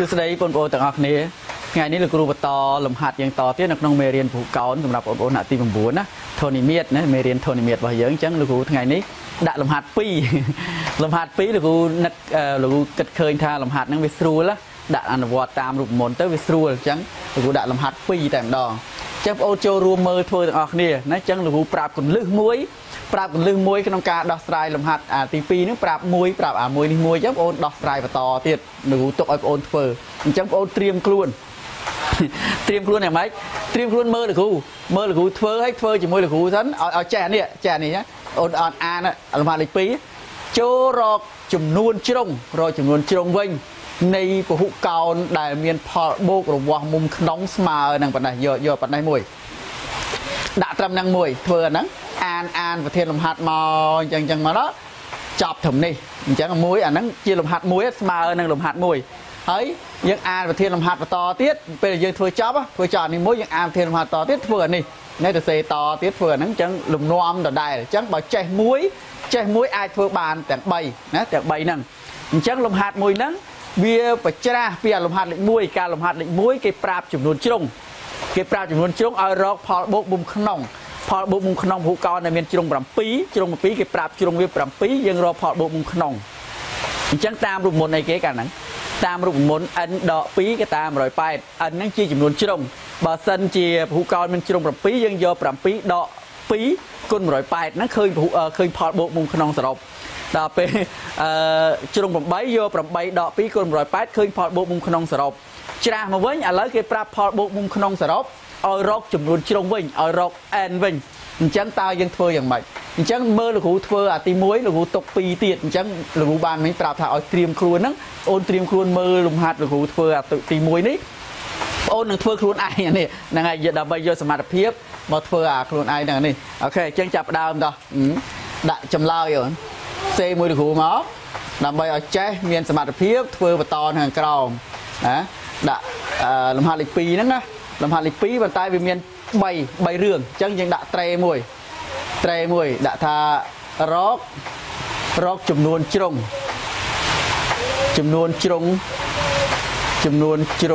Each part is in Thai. สุดสัปดาห์นี้ปนโอต่างอักเนี้ยไงนี่เราครูปตอลมหัดยังต่อเตี้ยนักน้องเมเรียนผูกเก่าสำหรับปนโอหน้าตีบังบัวนะโทนิเมียดนะเมเรียนโทนิเมียดว่าเยอะจังเราครูไงนี้ด่าลมหัดปีลมหัดปีเราครูนักเราครูกัดเคยทาลมหัดนั่งไปสู้ละด่าอันวอตามรูปมนต์เต้ไปสู้จังเราครูด่าลมหัดปีแต่ดองจังโอโจรวมเมอทัวต่างอักเนี้ยนะจังเราครูปราบคนลึกมวยปราบลืมมวยขนมกาดอกสไลลมหัดตีปีนึกปราบมวยปราบมวยนี่มวยจับโอนดอกสไลประตอเตี้ยหนูตกโอนเฟอร์จับโอนเตรียมกลุ่นเตรียมกลุ่นอย่างไรเตรียมกลุ่นเมื่อหรือครูเมื่อหรือครูเฟอร์ให้เฟอร์จีมวยหรือครูทั้นเอาแจนี่นะโอนอ่านลมหัดตีปีโจรอจุ่มนวลจงรอจุ่มนวลจงเวงในภูเขาได้เมียนพอโบกหรือวางมุมน้องสมาหนังปันไหนเยอะปันไหนมวยด่าตำนางมวยเฟอร์นั้นอ่านประเทศลมหัดมอจังมาแล้วจับถึงนี่จังมวยอันนั้นจีลมหัดมวยสมาเอนังลมหัดมวยเฮ้ยยังอ่านประเทศลมหัดต่อเตี้ยเป็นยังถวยจับอ่ะถวยจับนี่มวยยังอ่านประเทศลมหัดต่อเตี้ยเฟื่อนี่นี่จะเสยต่อเตี้ยเฟื่อนั้นจังลมน้อมต่อได้จังบอกใจมวยไอเฟื่อบานแต่ใบนะแต่ใบนั่งจังลมหัดมวยนั้นเบียร์ปัจจาเบียร์ลมหัดหลิมวยการลมหัดหลิมวยเก็บปราบจุดนวลจงเก็บปราบจุดนวลจงเอารอกพอโบกบุมขนมพอบุกมุงขนมหูกรในเมียนจงปรำปีจงปีเก็บปราบจงเวียปรำปียังรอพอบุกมุงขนมจังตามรูปมนในเก๋กันนั้นตามรูปมนอันดอกปีก็ตามรอยไปอันนั้นจีจำนวนจงบาสันจีหูกรเมียนจงปรำปียังยอปรำปีดอกปีก้นรอยไปนั้นเคยพอบุกมุงขนมสลบดอกปีจงปรำใบยอปรำใบดอกปีก้นรอยไปเคยพอบุกมุงขนมสลบจะมาเว้นอะไรเก็บปราบพอบุกมุงขนมสลบเอารกจุ่มรุนชิลงวิ่งเอารกแอนวิ่งจังตายังเทออย่างไรจังเมื่อหลูกหูเทออาตีมวยหลูกหูตกปีเตียดจังหลูกหูบานไม่ปราบถ่ายเอาเตรียมครัวนั่งโอนเตรียมครัวเมื่อหลุมหัดหลูกหูเทออาตีมวยนี่โอนหนึ่งเทอครัวไอ้ยังนี่ยังไงอย่าดับไปย่อสมาร์ทเพียบมาเทออาครัวไอ้ยังนี่โอเคจังจับดาวต่อดักจำลาวอยู่เซมวยหลูกหูหมอดับไปเอาแจ๊เมียนสมาร์ทเพียบเทอประตอนห่างกรองนะดักหลุมหัดอีกปีนั่งนะลำพันลิปีบันไตเวียนใบเรื่องจังยังด่าเตรมวยด่าทารอกจำนวนจร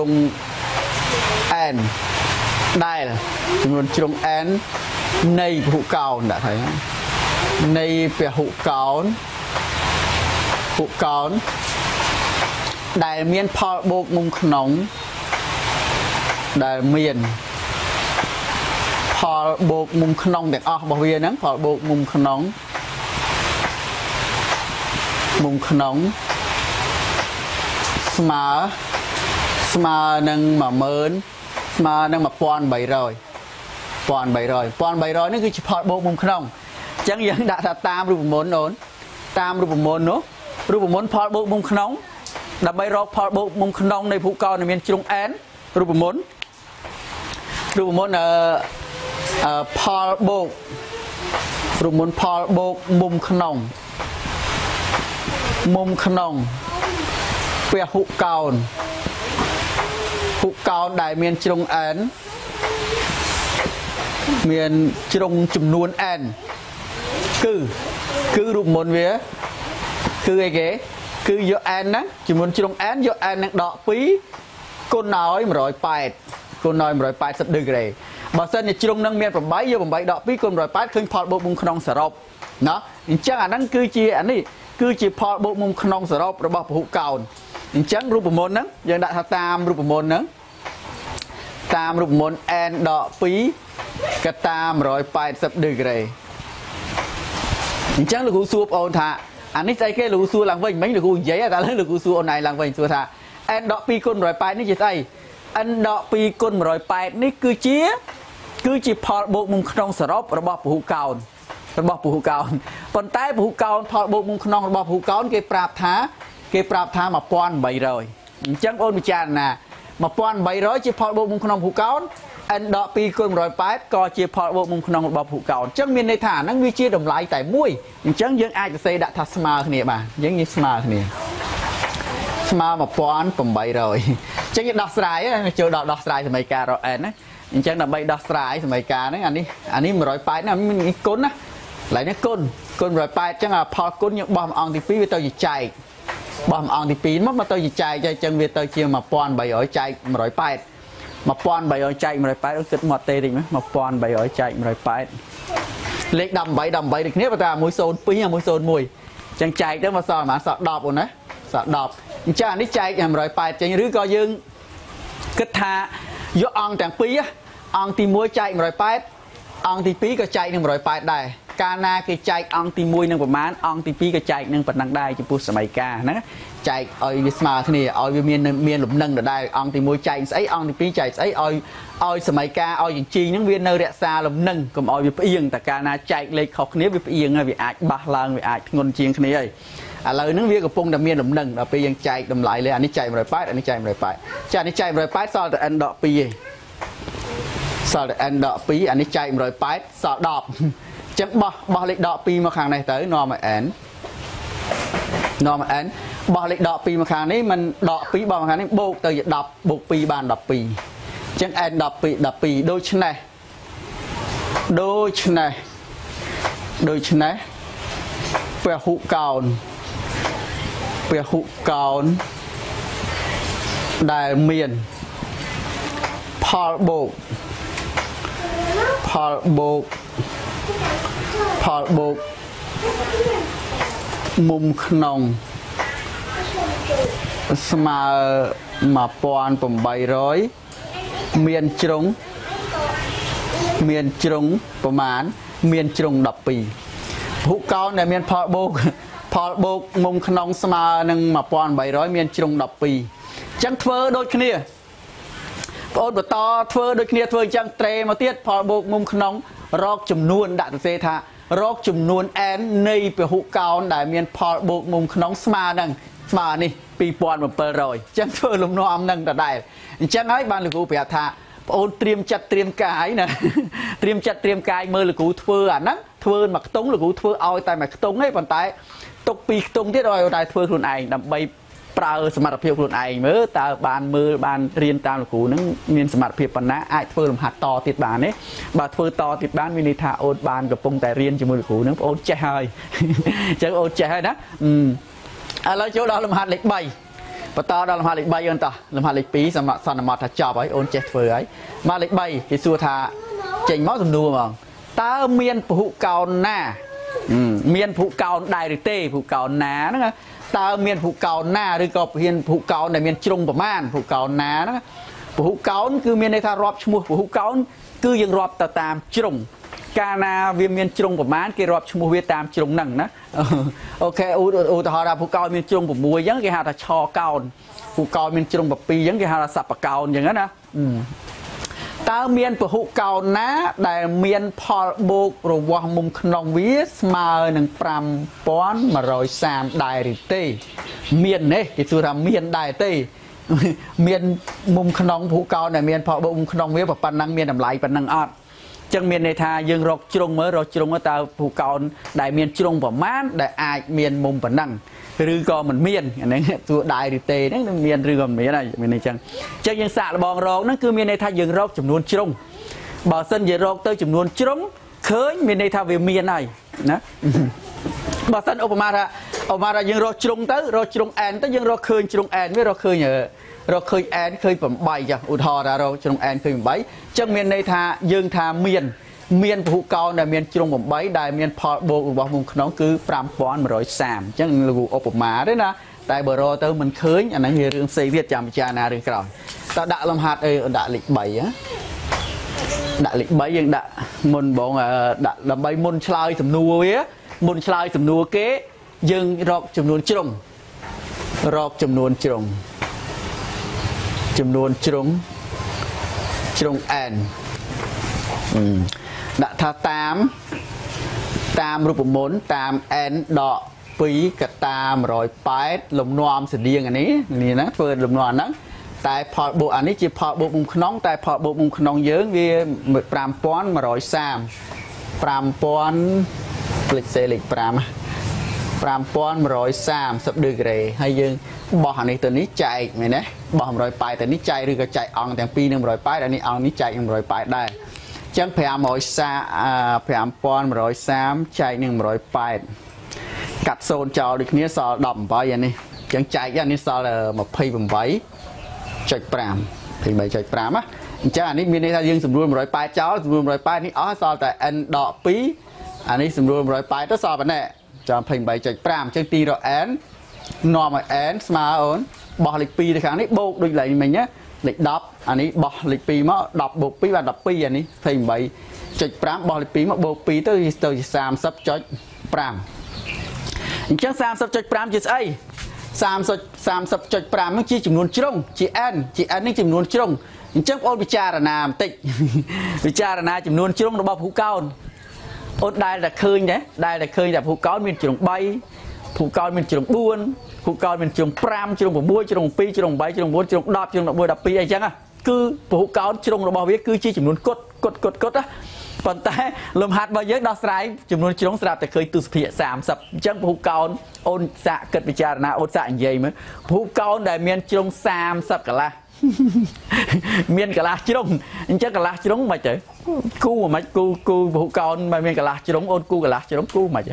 งแอนได้เลยจำนวนจรงแอนในหุเก่าด่าไทยในเปียหุเก่าได้เมียนพอโบกมุงขนมได้เมียนพอโบกมุมขนมแต่ออกบ่เวียนั้นพอโบกมุมขนมสมานั่งมาเมินสมานั่งมาปอนใบรอยนี่คือพอโบกมุมขนมจังยังด่าตามรูปมนต์โน้นตามรูปมนต์เนาะรูปมนต์พอโบกมุมขนมดับใบรอกพอโบกมุมขนมในภูเก็ตในเมียนจงแอนรูปมนต์พอโบกรูปมนต์พอโบกมุมขนมเปียหุกเกาได้เมียนจงแอนเมียนจงจำนวนแอนคือรูปมนต์เวียคือไอ้เก๋คือเยอะแอนนะจำนวนจงแอนเยอะแอนนักดอกปีคนน้อยมันร้อยแปดคนน้อยมันร้อยแปดสักดึกเลยบางส่วนเนี่ยจงนั่งเมียนผมใบเยอะผมใบดอกพี่คนร้อยแปดคือพอโบกมุมขนมสระบเนาะอย่างเช่นอันนั้นคือจีพอโบกมุมขนมสระบระบบผูกเก่าอย่างเช่นรูปมนต์นั้นยังได้ตามรูปมนต์นั้นตามรูปมนต์แอนดอกปีก็ตามร้อยแปดสักดึกเลยอย่างเช่นลูกกูซูบโอนท่าอันนี้ใจแค่ลูกกูซูหลังวิ่งไม่ลูกกูใหญ่แต่เรื่องลูกกูซูโอนไหนหลังวิ่งซูท่าอันดอกปีก้นรอยไปนี่จะใช่อันดอกปีก้นรอยไปนี่คือจีพอโบกมุมขนมสระบระบบผูกเก่าปนใต้ผูกเก่าพอโบกมุมขนมระบบผูกเก่าเกยปราบท้ามาป้อนใบร้อยจังโอนมิจานนะมาป้อนใบร้อยจีพอโบกมุมขนมผูกเก่าอันดอกปีก้นรอยไปก็จีพอโบกมุมขนมระบบผูกเก่าจังมีในฐานนั่งวิจิตรดมไหลแต่มุ้ยจังยังอาจจะเสดทัศมาเนี่ยมายังยิสมาเนี่ยมาป้อนผมใบเลยจังดอกสลายเจอดอกสลายสมัยกาเราแอนนะจังใบดอกสลายสมัยกาเนี่ยอันนี้มันร้อยไปนะมันก้นนะไหลเนี่ยก้นร้อยไปจังพอก้นยังบอมอองที่ปีไปตัวใหญ่ใจ บอมอ่างที่ปีนมัดมาเตยใจใจจังเวียเตยเชียงมาปอนใบอ้อยใจมาร้อยไปมาปอนใบอ้อยใจมาร้อยไปต้องติดหมดเตยดิไหมมาปอนใบอ้อยใจมาร้อยไปเล็กดำใบดำใบเด็กเนี้ยประตามุยโซนปีนี้มุยโซนมุยจังใจเดินมาสอนมาสอดดอกอุ่นนะสอดดอกจังนี่ใจมาร้อยไปจังรื้อก็ยึงกึศทายกอ่างแต่งปีอ่ะอ่างตีมวยใจมาร้อยไปอ่างตีปีก็ใจหนึ่งร้อยไปได้กาณาคือใจอ่างตีมวยหนึ่งประมาณอ่างตีปีก็ใจหนึ่งปัดนักได้จะพูดสมัยกานะใจเอาวิสมาที่นี่เอาวิเมียนเมียนหลุมหนึ่งได้อ่างตีมวยใจไอ้อ่างตีปีใจไอ้เอาสมัยกาเอาอย่างจีนนั่งเวียนเนรเดชาหลุมหนึ่งก็เอาวิเอียงแต่กาณาใจเลยเขาเนี้ยวิเอียงไงวิอาจบาลางวิอาจงนจีนเนี้ยอะไรนั่งเวียนกับปงดำเมียนหลุมหนึ่งเราไปยังใจดำไหลเลยอันนี้ใจมาเลยไปอันนี้ใจมาเลยไปใจอันนี้ใจมาเลยไปซอดอันดอกปีสอดอันดอกปีอันนี้ใจมาเลยไปสอดดอกจังบอบอเล็กดอกปีมาข้างในเต๋อนอมาแอนนอมาแอนบอเล็กดอกปีมาข้างนี้มันดอกปีบอมาข้างนี้บุกเต๋อดอกบุกปีบานดอกปีจังแอนดอกปีโดยชนะโดยชนะโดยชนะเปรี้ยวหุกาวเปรี้ยวหุกาวได้เมียนพอลโบกพอลโบกพอลโบกมุมขนมสมามาปอนผมใบร้อยเมียนจงประมาณเมียนจงดับปีหุกเก่าเนี่ยเมียนพอลโบกมุมขนมสมาหนึ่งมาปอนใบร้อยเมียนจงดับปีจังเทอโดยคเนียโอนบัตรเทอโดยเนียเทอจังเตรมาเทียดพอลโบกมุมขนมรอกจุ่มนวลดัตเซธารอกจุ่มนวลแอนในเปียหุกาวได้เมียนพอลโบกมุมขนมสมาดังสมานี่ปีปอนแบบเปรย์จังเทอลมนอมดังแต่ได้จังไอ้บ้านหรือกูเปียธาโอนเตรียมจัดเตรียมกายนะเตรียมจัดเตรียมกายเมื่อหรือกูเทออ่ะนั้นเทอหมักตงหรือกูเทอเอาแต่หมักตงให้ปนตายตกปีตงที่เราได้เทอทุนไอ้ดำใบปลาสมัติเพียบคนไอ้เมื่อตาบานมือบานเรียนตามหลักกูนั่งเรียนสมัติเพียบปนะไอ้เพื่อลมหัดต่อติดบานเนี่ยบาดเพื่อต่อติดบ้านวินิธาโอดบานกับปงแต่เรียนจมูกหลักกูนั่งโอดใจจะโอดใจนะแล้วเจ้าดาวลมหัดเล็กใบปตาดาวลมหัดเล็กใบอันต่อลมหัดเล็กปีสมัติสนมัติถ้าจับไอ้โอดใจเฟื่อยมาเล็กใบที่สัวธาเจงม้าสมดูมั้งตาเมียนผูกเก่าหน้าเมียนผูกเก่าได้หรือเต้ผูกเก่าหนานั่นไงตาเมียนผูกเก่าหน้าหรือก็เพียนผูกเก่าในเมียนจงประมาณผูกเก่าหน้านะผูกเก่าคือเมียนในทารอบชมูผูกเก่าคือยังรอบตามจงกาณาเวียนเมียนจงประมาณกี่รอบชมูเวียตามจงหนังนะโอเคอุตหาราผูกเก่าเมียนจงแบบมวยยังกี่หาตาชอเก่าผูกเก่าเมียนจงแบบปียังกี่หาตาสับปะเก่าอย่างนั้นนะตาเมียนผูกเก่าหน้าแต่เมียนพอลโบกหรือว่ามุมขนมวิสมาหนึ่งปรำป้อนมารอยแซมไดริเต้เมียนเนี่ยกิจกรรมเมียนไดเต้เมียนมุมขนมผูกเก่าเนี่ยเมียนพอลโบกมุมขนมวิแบบปันนังเมียนดำไหลปันนังอัดจังเมียนในทายังรกจงเมื่อรกจงว่าตาผูกเก่าได้เมียนจงประมาณได้อายเมียนมุมปันนังหรือก็เหมือนเมียนอันนี้ตัวไดริเต้นั่นเมียนหรือก็เหมือนอะไรเมียนในจังจังยังสะบองรองนั่นคือเมียนในทายังรกจำนวนจงบ่อเส้นยังรกเตยจำนวนจงเคยเมียนในทาเวียเมียนไหนนะบ่อเส้นออกมาละออกมาละยังรกจงเตยรกจงแอนเตยยังรกเคยจงแอนไม่รกเคยเยอะเราเคยแอนเคยผมใบจ้ะอุทอราเราจงแอนเคยผมใบจังเมียนในทายังทาเมียนผูกเก่าเนี่ยเมียนจงผมใบได้เมียนพอโบกบอกมุมขนมคือปรามป้อนมาร้อยแซมจังเราอุปมาด้วยนะแต่เบอร์เราเติมมันเคยอันนั้นเรื่องเสียเวียดจามจานาเรื่องเก่าแต่ด่าลำหัดด่าหลิกใบอะด่าหลิกใบยังด่ามุนบอกด่าลำใบมุนชลายสำนัวเว้ยมุนชลายสำนัวเก๋ยังรอกจำนวนจงรอกจำนวนจงจำนวนจงแอนดะทาตามรูปมนตามแอนดอกปีกระตามรอยไปลมนวมเสดียงอันนี้นี่นะเฟิร์นลมนวมนะแต่พอโบอันนี้จีพอโบมุมขนมแต่พอโบมุมขนมเยอะวีปรามป้อนมารอยสามปรามป้อนปลิดเซลิกปรามป้อนรอยสามสับดึกเลยให้ยืนบอกในตัวนี้ใจไหมนะบอกรอยไปแต่นี้ใจหรือก็ใจอ่องแต่ปีนึงรอยไปแต่นี้อ่องนี้ใจยังรอยไปได้จังแผ่มอยซาแผ่ปอนรอยสามใจหนึ่งรอยไปกัดโซนจอดึกนี้สอดดำไปอย่างนี้ chẳng chạy ra nên sao là một phê bằng váy chạy pram thì mày chạy pram á chắc anh ấy mình ra riêng sầm luôn rồi pai cháu luôn rồi pai ní ó sao tại anh đọ pí anh ấy sầm luôn rồi pai đó sao vậy nè cho phình bảy chạy pram chơi ti rồi én nọ mà én smart ổn bỏ lịch pi thì kháng đấy bột đôi lại mình nhé lịch đọc anh ấy bỏ lịch pi mà đọc bột pi và đọc pi anh ấy phình bảy chạy pram bỏ lịch pi mà bột pi tới từ sam sắp chạy pram chắc sam sắp chạy pram chứ ai sam sắp chạy pram nó chia chủng luôn chung chị an nó chủng luôn chung chắc ôn bị cha là nam tịnh bị cha là na chủng luôn chung nó bao phú cao ôn đây là khơi là phú cao miền chủng bay phú cao miền chủng buôn phú cao miền chủng pram chủng của buôn chủng pi chủng bay chủng buôn chủng đạp chủng buôn đạp pi ấy chăng à cứ phú cao chủng nó bao biết cứ chia chủng luôn cốt á còn tại lùm hạt bao nhiêu đó trái chủng luôn chủng sạp tại khơi từ phía sàm sập chắc phú cao ôn dạ cật bị cha là na ôn dạ như vậy mới phú cao đại miền chủng sàm sập cả là miền cả lá trống, anh chắc cả lá trống mà chứ, cú mà cú phụ con mà miền cả lá trống ôn cú cả lá trống cú mà chứ,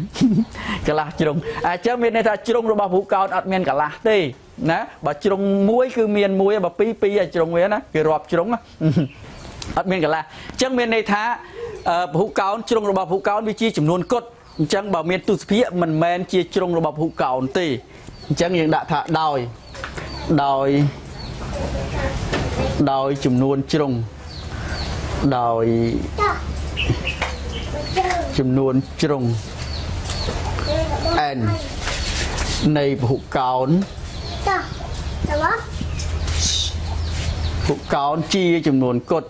cả lá trống, à chắc miền này ta trống rồi bà phụ con ăn miền cả lá đi, nè, bà trống muối cứ miền muối bà pi pi à trống vậy đó, cái rọp trống á, ăn miền cả lá, chắc miền này ta phụ con trống rồi bà phụ con bị chia chủng luôn cốt, chắc bảo miền tu sĩ mình men chia trống rồi bà phụ con tì, chắc miền đã thả đòi đòi chùm nuôn trùng đòi chùm nuôn trùng n này phụ cón chia chùm nuôn cột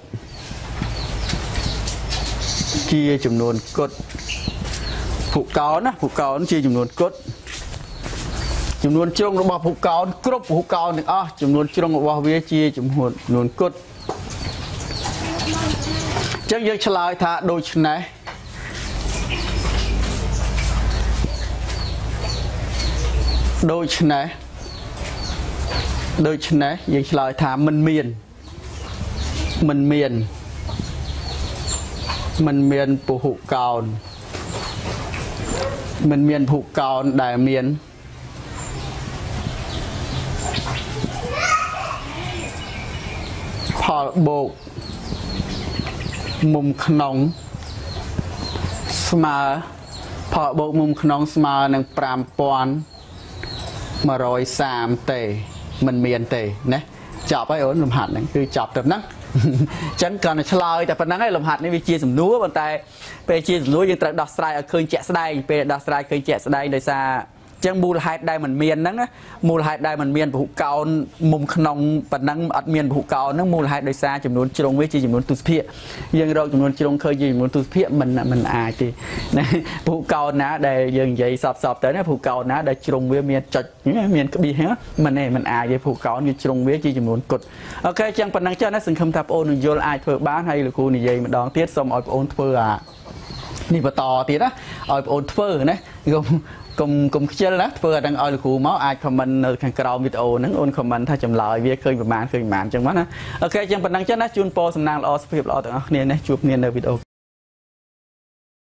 phụ cón chia chùm nuôn cột chủng luôn chung nó bao phụ con cướp phụ con được à chủng luôn chung nó bao vía chia chủng hồn luôn cốt chắc như trả lời thà đôi chân này đôi chân này như trả lời thà mình miền phụ con đại miền họ bộ mùng khổng smar họ bộ mùng khổng smar nâng pram pon mà rồi sam tề mình miền tề nè chọc ấy ổn lùm hạt này cứ chọc tập nắng chẳng cần là chơi tập nắng ấy lùm hạt này vì chia sầm núa bàn tay về chia sầm núa nhưng tập đọt sai khơi chẹt sai về đọt sai khơi chẹt sai đời xa chẳng mùa hạt đây mình miền nắng á mùa hạt đây mình miền phụ cao mùng khổng và nắng ở miền phụ cao nắng mùa hạt đời xa chấm nón chấm nón với chì chấm nón tụt phịa riêng rồi chấm nón chấm nón khơi gì muốn tụt phịa mình ai thì phụ cao ná để dừng vậy sập tới nè phụ cao ná để chấm với miền chật miền cái gì hết mình này mình ai vậy phụ cao như chấm với chì chấm nón cột ok chẳng phần năng cho nó sừng không thập ôn vô ai thừa bán hay là khu này gì mình đón tiết xong ở ôn thừa à đi vào tò tiết á ở ôn thừa đấy gồm cùng chơi đó vừa đang ôi khu máu ai comment ở khang cầu video nắng ôn comment thay chậm lời việc khơi màn chẳng quá nè ok chẳng phần năng cho nó chun po sầm năng lo sập lo từ nè chụp nè video